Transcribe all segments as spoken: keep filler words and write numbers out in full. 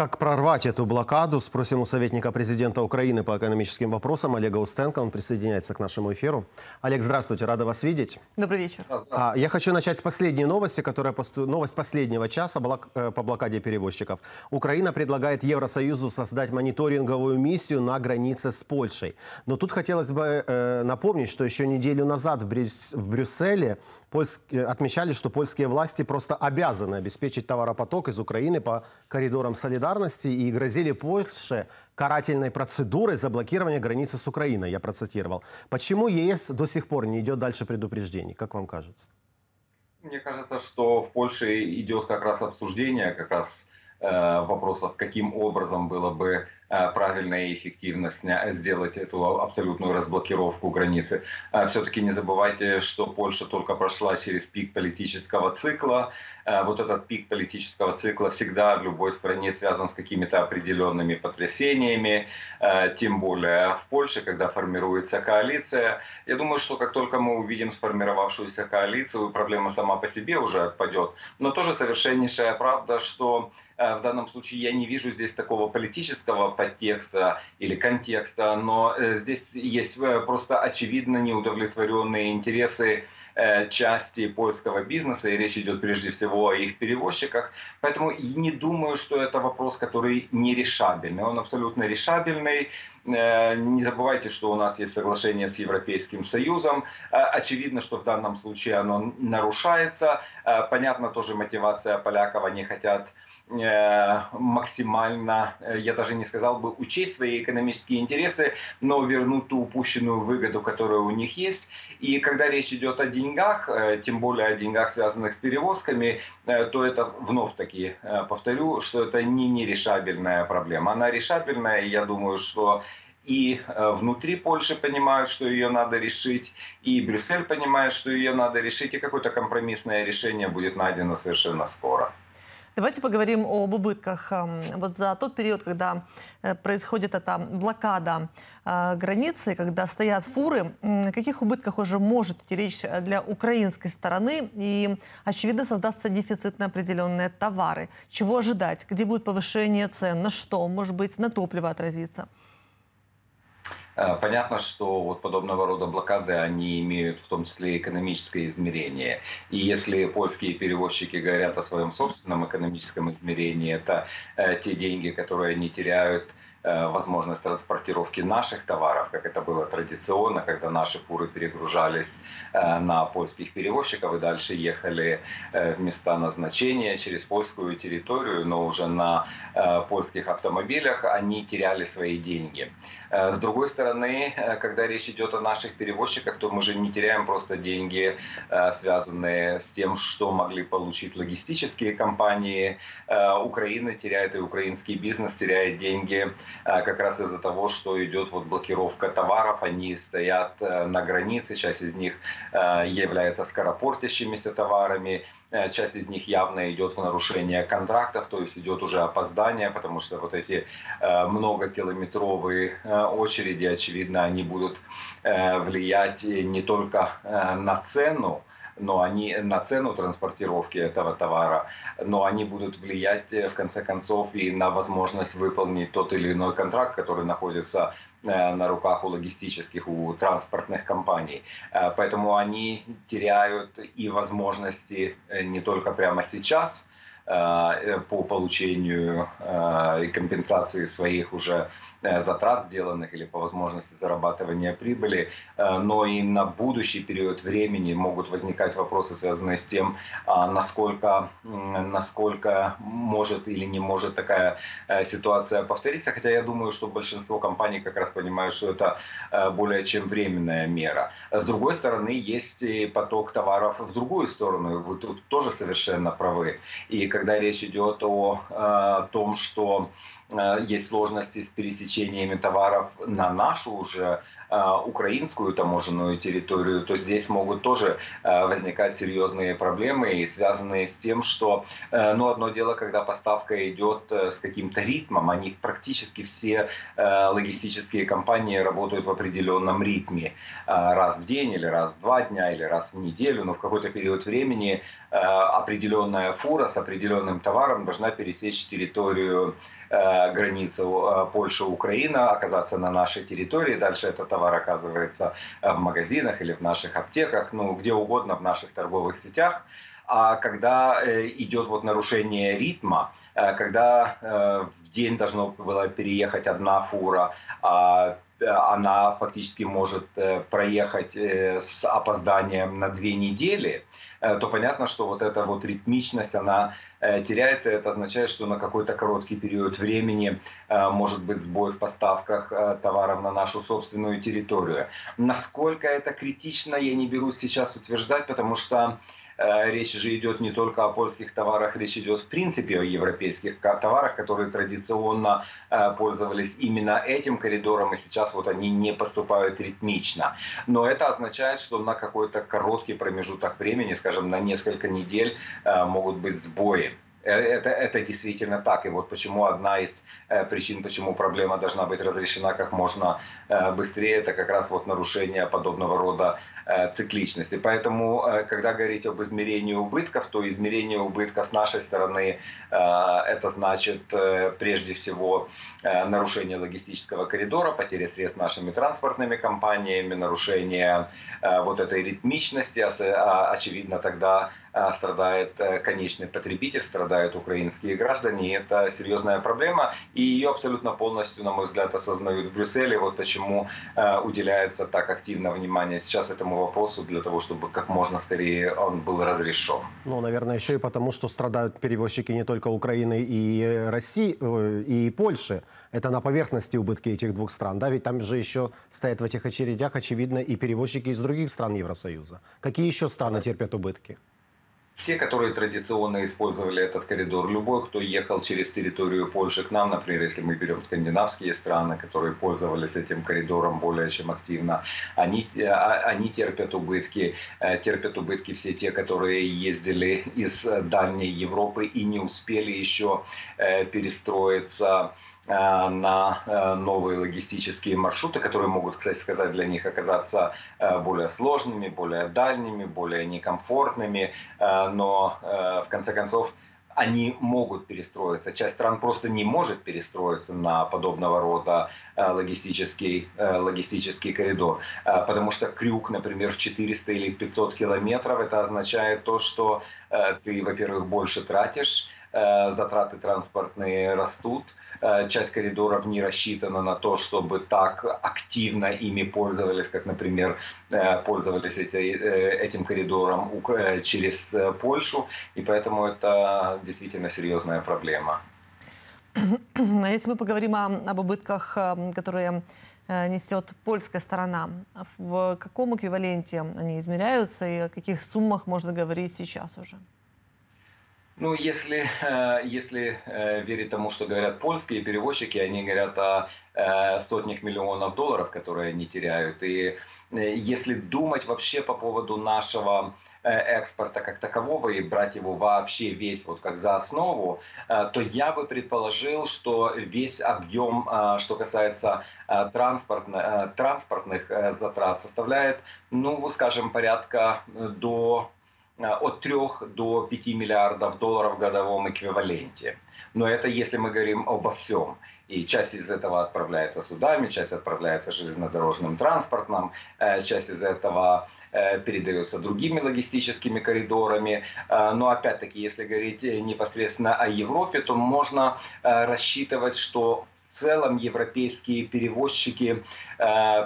Как прорвать эту блокаду, спросим у советника президента Украины по экономическим вопросам Олега Устенко. Он присоединяется к нашему эфиру. Олег, здравствуйте, рада вас видеть. Добрый вечер. А, я хочу начать с последней новости, которая посту... новость последнего часа блок... по блокаде перевозчиков. Украина предлагает Евросоюзу создать мониторинговую миссию на границе с Польшей. Но тут хотелось бы э, напомнить, что еще неделю назад в, Брюс... в Брюсселе польс... отмечали, что польские власти просто обязаны обеспечить товаропоток из Украины по коридорам солидарности. И грозили Польше карательной процедурой за блокирование границы с Украиной, я процитировал. Почему ЕС до сих пор не идет дальше предупреждений, как вам кажется? Мне кажется, что в Польше идет как раз обсуждение как раз э, вопросов, каким образом было бы э, правильно и эффективно сня сделать эту абсолютную разблокировку границы. Э, Все-таки не забывайте, что Польша только прошла через пик политического цикла. Вот этот пик политического цикла всегда в любой стране связан с какими-то определенными потрясениями, тем более в Польше, когда формируется коалиция. Я думаю, что как только мы увидим сформировавшуюся коалицию, проблема сама по себе уже отпадет. Но тоже совершеннейшая правда, что в данном случае я не вижу здесь такого политического подтекста или контекста, но здесь есть просто очевидно неудовлетворенные интересы части польского бизнеса, и речь идет прежде всего о их перевозчиках. Поэтому не думаю, что это вопрос, который нерешабельный. Он абсолютно решабельный. Не забывайте, что у нас есть соглашение с Европейским Союзом. Очевидно, что в данном случае оно нарушается. Понятно, тоже мотивация поляков, они хотят максимально, я даже не сказал бы, учесть свои экономические интересы, но вернуть ту упущенную выгоду, которая у них есть. И когда речь идет о деньгах, тем более о деньгах, связанных с перевозками, то это, вновь-таки повторю, что это не нерешабельная проблема. Она решабельная, и я думаю, что и внутри Польши понимают, что ее надо решить, и Брюссель понимает, что ее надо решить, и какое-то компромиссное решение будет найдено совершенно скоро. Давайте поговорим об убытках. Вот за тот период, когда происходит эта блокада границы, когда стоят фуры, о каких убытках уже может идти речь для украинской стороны? И, очевидно, создастся дефицит на определенные товары. Чего ожидать? Где будет повышение цен? На что? Может быть, на топливо отразится? Понятно, что вот подобного рода блокады, они имеют в том числе экономическое измерение. И если польские перевозчики говорят о своем собственном экономическом измерении, это э, те деньги, которые они теряют, э, возможность транспортировки наших товаров, как это было традиционно, когда наши фуры перегружались э, на польских перевозчиков и дальше ехали э, в места назначения через польскую территорию, но уже на э, польских автомобилях, они теряли свои деньги. С другой стороны, когда речь идет о наших перевозчиках, то мы же не теряем просто деньги, связанные с тем, что могли получить логистические компании. Украина теряет, и украинский бизнес теряет деньги как раз из-за того, что идет вот блокировка товаров. Они стоят на границе, часть из них является скоропортящимися товарами. Часть из них явно идет в нарушение контрактов, то есть идет уже опоздание, потому что вот эти многокилометровые очереди, очевидно, они будут влиять не только на цену, но они на цену транспортировки этого товара, но они будут влиять, в конце концов, и на возможность выполнить тот или иной контракт, который находится на руках у логистических, у транспортных компаний. Поэтому они теряют и возможности не только прямо сейчас по получению и компенсации своих уже затрат сделанных или по возможности зарабатывания прибыли, но и на будущий период времени могут возникать вопросы, связанные с тем, насколько, насколько может или не может такая ситуация повториться. Хотя я думаю, что большинство компаний как раз понимают, что это более чем временная мера. С другой стороны, есть поток товаров в другую сторону. Вы тут тоже совершенно правы. И когда речь идет о, о том, что есть сложности с пересечениями товаров на нашу уже украинскую таможенную территорию, то здесь могут тоже возникать серьезные проблемы, связанные с тем, что, ну, одно дело, когда поставка идет с каким-то ритмом, они практически все логистические компании работают в определенном ритме, раз в день или раз в два дня или раз в неделю, но в какой-то период времени определенная фура с определенным товаром должна пересечь территорию границы Польша-Украина, оказаться на нашей территории, дальше этот товар оказывается в магазинах или в наших аптеках, ну где угодно в наших торговых сетях. А когда идет вот нарушение ритма, когда в день должна была переехать одна фура, а она фактически может проехать с опозданием на две недели, то понятно, что вот эта вот ритмичность, она теряется. Это означает, что на какой-то короткий период времени может быть сбой в поставках товаров на нашу собственную территорию. Насколько это критично, я не берусь сейчас утверждать, потому что речь же идет не только о польских товарах, речь идет в принципе о европейских товарах, которые традиционно пользовались именно этим коридором, и сейчас вот они не поступают ритмично. Но это означает, что на какой-то короткий промежуток времени, скажем, на несколько недель могут быть сбои. Это, это действительно так. И вот почему одна из причин, почему проблема должна быть разрешена как можно быстрее, это как раз вот нарушение подобного рода цикличности. Поэтому, когда говорить об измерении убытков, то измерение убытков с нашей стороны, это значит прежде всего нарушение логистического коридора, потеря средств нашими транспортными компаниями, нарушение вот этой ритмичности. Очевидно, тогда страдает конечный потребитель, страдают украинские граждане. И это серьезная проблема, и ее абсолютно полностью, на мой взгляд, осознают в Брюсселе. Вот почему уделяется так активно внимание сейчас этому вопросу, для того, чтобы как можно скорее он был разрешен. Ну, наверное, еще и потому, что страдают перевозчики не только Украины и России, и Польши. Это на поверхности убытки этих двух стран, да? Ведь там же еще стоят в этих очередях, очевидно, и перевозчики из других стран Евросоюза. Какие еще страны терпят убытки? Все, которые традиционно использовали этот коридор, любой, кто ехал через территорию Польши к нам, например, если мы берем скандинавские страны, которые пользовались этим коридором более чем активно, они, они терпят убытки, терпят убытки все те, которые ездили из дальней Европы и не успели еще перестроиться на новые логистические маршруты, которые могут, кстати сказать, для них оказаться более сложными, более дальними, более некомфортными, но в конце концов они могут перестроиться. Часть стран просто не может перестроиться на подобного рода логистический, логистический коридор. Потому что крюк, например, в четыреста или пятьсот километров, это означает то, что ты, во-первых, больше тратишь, затраты транспортные растут, часть коридоров не рассчитана на то, чтобы так активно ими пользовались, как, например, пользовались этим коридором через Польшу, и поэтому это действительно серьезная проблема. Если мы поговорим об убытках, которые несет польская сторона, в каком эквиваленте они измеряются и о каких суммах можно говорить сейчас уже? Ну, если, если верить тому, что говорят польские перевозчики, они говорят о сотнях миллионов долларов, которые они теряют. И если думать вообще по поводу нашего экспорта как такового и брать его вообще весь вот как за основу, то я бы предположил, что весь объем, что касается транспортных, транспортных затрат, составляет, ну, скажем, порядка до... от трёх до пяти миллиардов долларов в годовом эквиваленте. Но это если мы говорим обо всем. И часть из этого отправляется судами, часть отправляется железнодорожным транспортом, часть из этого передается другими логистическими коридорами. Но опять-таки, если говорить непосредственно о Европе, то можно рассчитывать, что в целом европейские перевозчики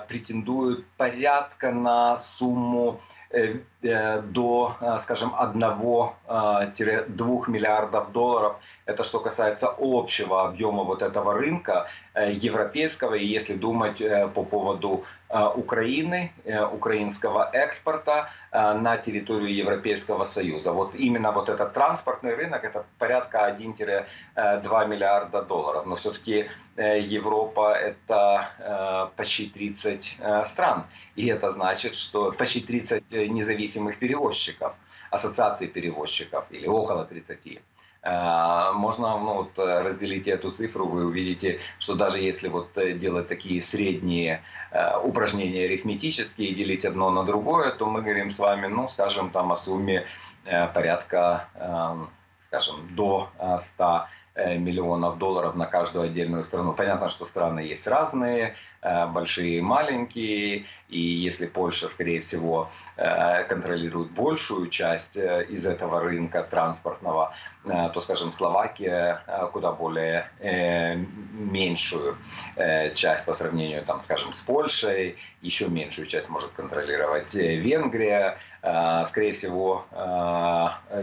претендуют порядка на сумму до, скажем, одного-двух миллиардов долларов. Это что касается общего объема вот этого рынка европейского. И если думать по поводу Украины, украинского экспорта на территорию Европейского Союза. Вот именно вот этот транспортный рынок, это порядка один-два миллиарда долларов. Но все-таки Европа — это почти тридцать стран. И это значит, что почти тридцать независимых перевозчиков, ассоциаций перевозчиков, или около тридцати. Можно, ну, вот, разделить эту цифру, вы увидите, что даже если вот делать такие средние э, упражнения арифметические и делить одно на другое, то мы говорим с вами, ну, скажем, там о сумме э, порядка, э, скажем, до ста миллионов долларов на каждую отдельную страну. Понятно, что страны есть разные, большие и маленькие, и если Польша, скорее всего, контролирует большую часть из этого рынка транспортного, то, скажем, Словакия куда более меньшую часть по сравнению, там, скажем, с Польшей, еще меньшую часть может контролировать Венгрия, скорее всего,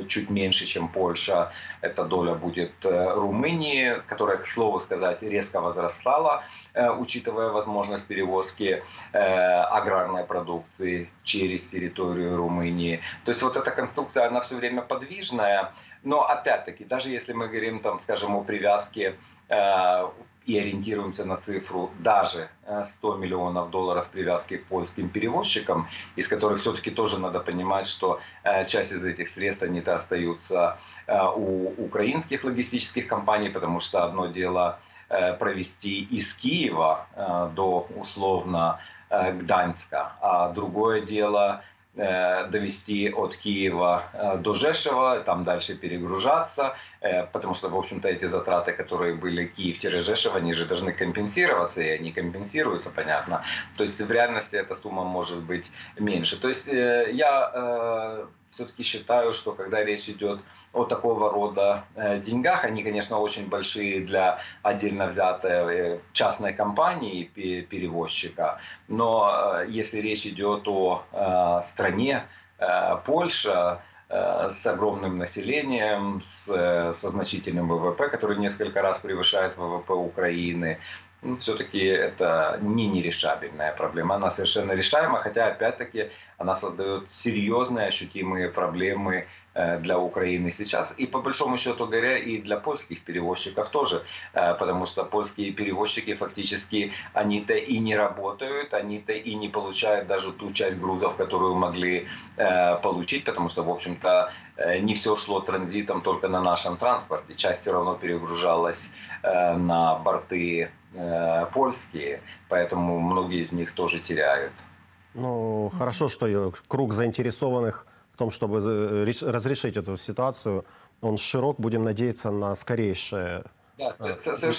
чуть меньше, чем Польша, эта доля будет Румынии, которая, к слову сказать, резко возрастала, учитывая возможность перевозки аграрной продукции через территорию Румынии. То есть вот эта конструкция, она все время подвижная, но опять-таки, даже если мы говорим, там, скажем, о привязке и ориентируемся на цифру даже ста миллионов долларов привязки к польским перевозчикам, из которых все-таки тоже надо понимать, что часть из этих средств, они-то остаются у украинских логистических компаний, потому что одно дело провести из Киева до, условно, Гданьска, а другое дело довести от Киева до Жешева, там дальше перегружаться, потому что, в общем-то, эти затраты, которые были Киев-Жешев, они же должны компенсироваться, и они компенсируются, понятно. То есть в реальности эта сумма может быть меньше. То есть я все-таки считаю, что когда речь идет о такого рода деньгах, они, конечно, очень большие для отдельно взятой частной компании, перевозчика, но если речь идет о стране Польша с огромным населением, с, со значительным ВВП, который несколько раз превышает ВВП Украины, ну, все-таки это не нерешабельная проблема. Она совершенно решаема, хотя, опять-таки, она создает серьезные ощутимые проблемы для Украины сейчас. И, по большому счету говоря, и для польских перевозчиков тоже. Потому что польские перевозчики фактически, они-то и не работают, они-то и не получают даже ту часть грузов, которую могли получить. Потому что, в общем-то, не все шло транзитом только на нашем транспорте. Часть все равно перегружалась на борты польские, поэтому многие из них тоже теряют. Ну, хорошо, что круг заинтересованных в том, чтобы разрешить эту ситуацию, он широк, будем надеяться на скорейшее, да,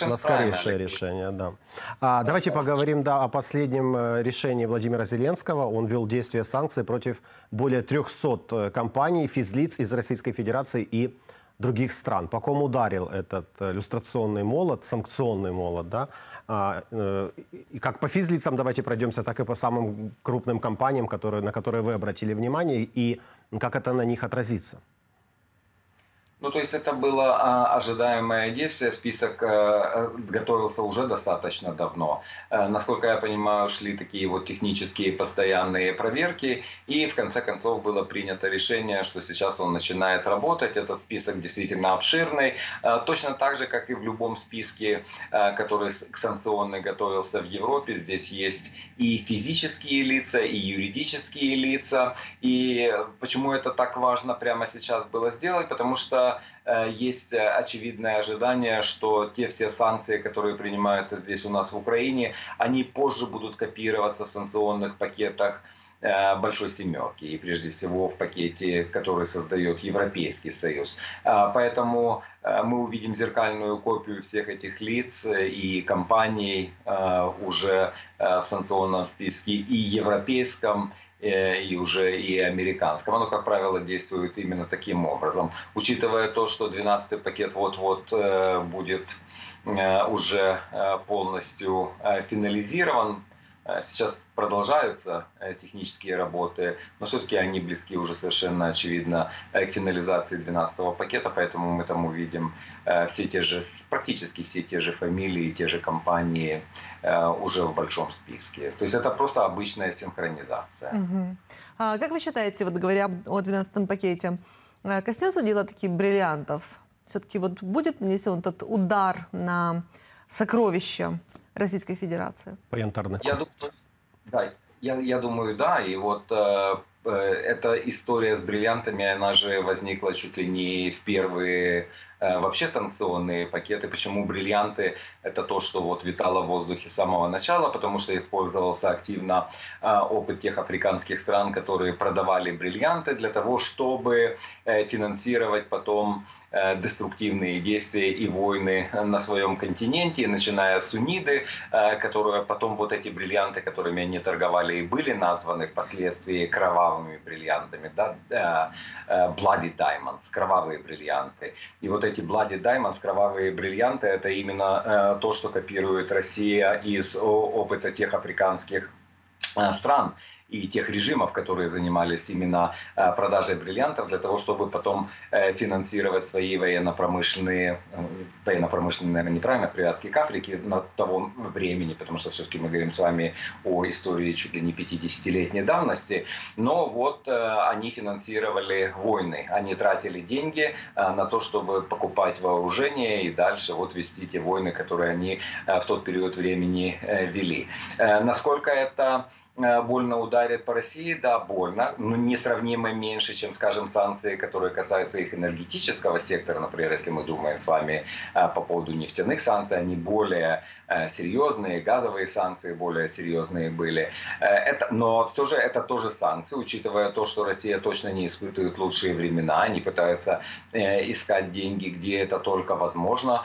на скорейшее решение. Да. А, давайте поговорим, да, о последнем решении Владимира Зеленского. Он ввел действие санкций против более трёхсот компаний, физлиц из Российской Федерации и других стран. По ком ударил этот люстрационный молот, санкционный молот, да? А, э, как по физлицам давайте пройдемся, так и по самым крупным компаниям, которые, на которые вы обратили внимание, и как это на них отразится? Ну, то есть это было а, ожидаемое действие, список а, готовился уже достаточно давно. А, насколько я понимаю, шли такие вот технические постоянные проверки, и в конце концов было принято решение, что сейчас он начинает работать. Этот список действительно обширный, а, точно так же, как и в любом списке, а, который санкционный готовился в Европе. Здесь есть и физические лица, и юридические лица. И почему это так важно прямо сейчас было сделать? Потому что есть очевидное ожидание, что те все санкции, которые принимаются здесь у нас в Украине, они позже будут копироваться в санкционных пакетах Большой Семерки, и прежде всего в пакете, который создает Европейский Союз. Поэтому мы увидим зеркальную копию всех этих лиц и компаний уже в санкционном списке и европейском, и уже и американском. Оно, как правило, действует именно таким образом. Учитывая то, что двенадцатый пакет вот-вот будет уже полностью финализирован, Сейчас продолжаются технические работы, но все-таки они близки уже совершенно очевидно к финализации двенадцатого пакета, поэтому мы там увидим все те же, практически все те же фамилии, те же компании уже в большом списке. То есть это просто обычная синхронизация. Угу. А как вы считаете, вот говоря о двенадцатом пакете, коснется дела таких бриллиантов? Все-таки вот будет нанесен этот удар на сокровища Российской Федерации? По янтарной куртке. Да, я, я думаю, да. И вот э, э, эта история с бриллиантами, она же возникла чуть ли не в первые э, вообще санкционные пакеты. Почему бриллианты? Это то, что вот витало в воздухе с самого начала, потому что использовался активно э, опыт тех африканских стран, которые продавали бриллианты для того, чтобы э, финансировать потом деструктивные действия и войны на своем континенте, начиная с Униды, которые потом вот эти бриллианты, которыми они торговали, и были названы впоследствии кровавыми бриллиантами, да? Bloody Diamonds, кровавые бриллианты. И вот эти Bloody Diamonds, кровавые бриллианты, это именно то, что копирует Россия из опыта тех африканских стран и тех режимов, которые занимались именно продажей бриллиантов для того, чтобы потом финансировать свои военно-промышленные, военно-промышленные, наверное, неправильно, привязки к Африке на того времени, потому что все-таки мы говорим с вами о истории чуть ли не пятидесятилетней давности. Но вот они финансировали войны, они тратили деньги на то, чтобы покупать вооружение и дальше вот вести те войны, которые они в тот период времени вели. Насколько это больно ударит по России? Да, больно, но несравнимо меньше, чем, скажем, санкции, которые касаются их энергетического сектора. Например, если мы думаем с вами по поводу нефтяных санкций, они более серьезные, газовые санкции более серьезные были. Это, но все же это тоже санкции, учитывая то, что Россия точно не испытывает лучшие времена, они пытаются искать деньги, где это только возможно.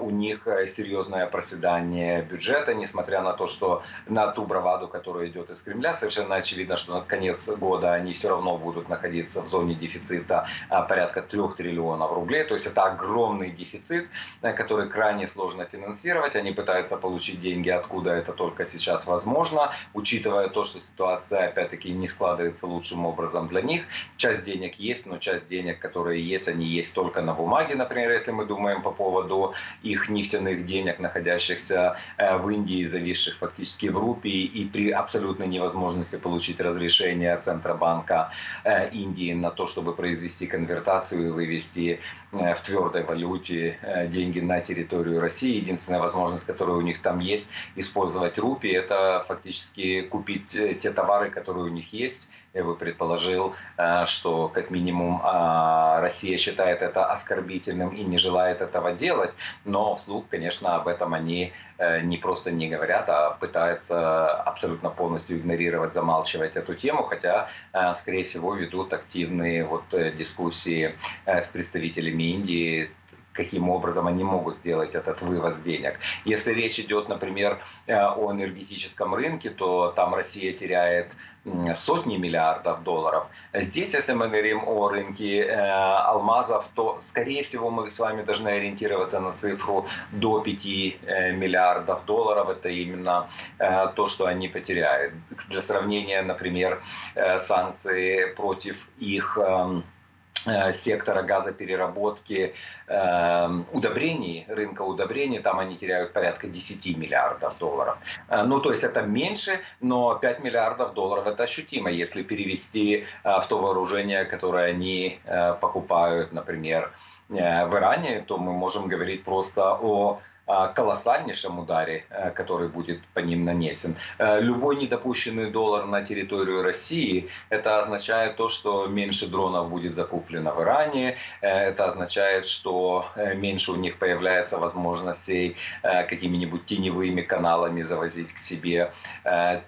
У них серьезное проседание бюджета, несмотря на то, что на ту браваду, которая идет из Кремля, совершенно очевидно, что на конец года они все равно будут находиться в зоне дефицита порядка трёх триллионов рублей. То есть это огромный дефицит, который крайне сложно финансировать. Они пытаются получить деньги, откуда это только сейчас возможно, учитывая то, что ситуация опять-таки не складывается лучшим образом для них. Часть денег есть, но часть денег, которые есть, они есть только на бумаге. Например, если мы думаем по поводу их нефтяных денег, находящихся в Индии, зависших фактически в рупии, и при абсолютно невозможности получить разрешение Центробанка э, Индии на то, чтобы произвести конвертацию и вывести э, в твердой валюте э, деньги на территорию России. Единственная возможность, которая у них там есть, использовать рупии, это фактически купить э, те товары, которые у них есть. Я бы предположил, э, что как минимум э, Россия считает это оскорбительным и не желает этого делать, но вслух, конечно, об этом они э, не просто не говорят, а пытаются абсолютно полностью игнорировать, замалчивать эту тему, хотя, скорее всего, ведут активные вот дискуссии с представителями Индии, каким образом они могут сделать этот вывоз денег. Если речь идет, например, о энергетическом рынке, то там Россия теряет сотни миллиардов долларов. Здесь, если мы говорим о рынке э, алмазов, то, скорее всего, мы с вами должны ориентироваться на цифру до пяти миллиардов долларов. Это именно э, то, что они потеряют. Для сравнения, например, э, санкции против их э, сектора газопереработки, удобрений, рынка удобрений, там они теряют порядка десяти миллиардов долларов. Ну, то есть это меньше, но пять миллиардов долларов это ощутимо, если перевести в то вооружение, которое они покупают, например, в Иране, то мы можем говорить просто о колоссальнейшем ударе, который будет по ним нанесен. Любой недопущенный доллар на территорию России, это означает то, что меньше дронов будет закуплено в Иране, это означает, что меньше у них появляется возможностей какими-нибудь теневыми каналами завозить к себе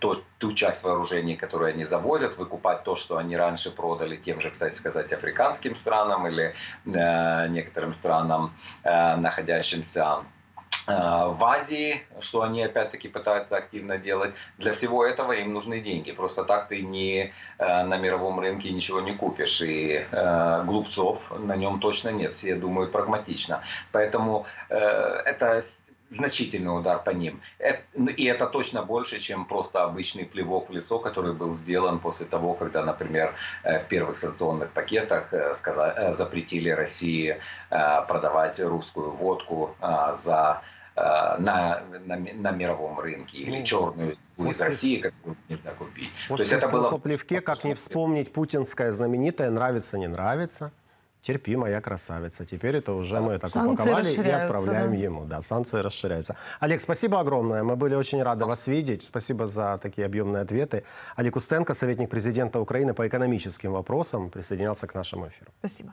тот ту часть вооружений, которые они завозят, выкупать то, что они раньше продали тем же, кстати сказать, африканским странам или э, некоторым странам, э, находящимся э, в Азии, что они опять-таки пытаются активно делать. Для всего этого им нужны деньги. Просто так ты не, э, на мировом рынке ничего не купишь. И э, глупцов на нем точно нет. Все думают прагматично. Поэтому э, это значительный удар по ним. И это точно больше, чем просто обычный плевок в лицо, который был сделан после того, когда, например, в первых санкционных пакетах запретили России продавать русскую водку за... На, на, на мировом рынке, или ну, черную из России, которую нельзя купить. После То есть это было... о плевке, как не вспомнить путинская знаменитая «нравится, не нравится, терпи, моя красавица». Теперь это уже мы это упаковали и отправляем да. ему. Да, санкции расширяются. Олег, спасибо огромное. Мы были очень рады вас видеть. Спасибо за такие объемные ответы. Олег Устенко, советник президента Украины по экономическим вопросам, присоединялся к нашему эфиру. Спасибо.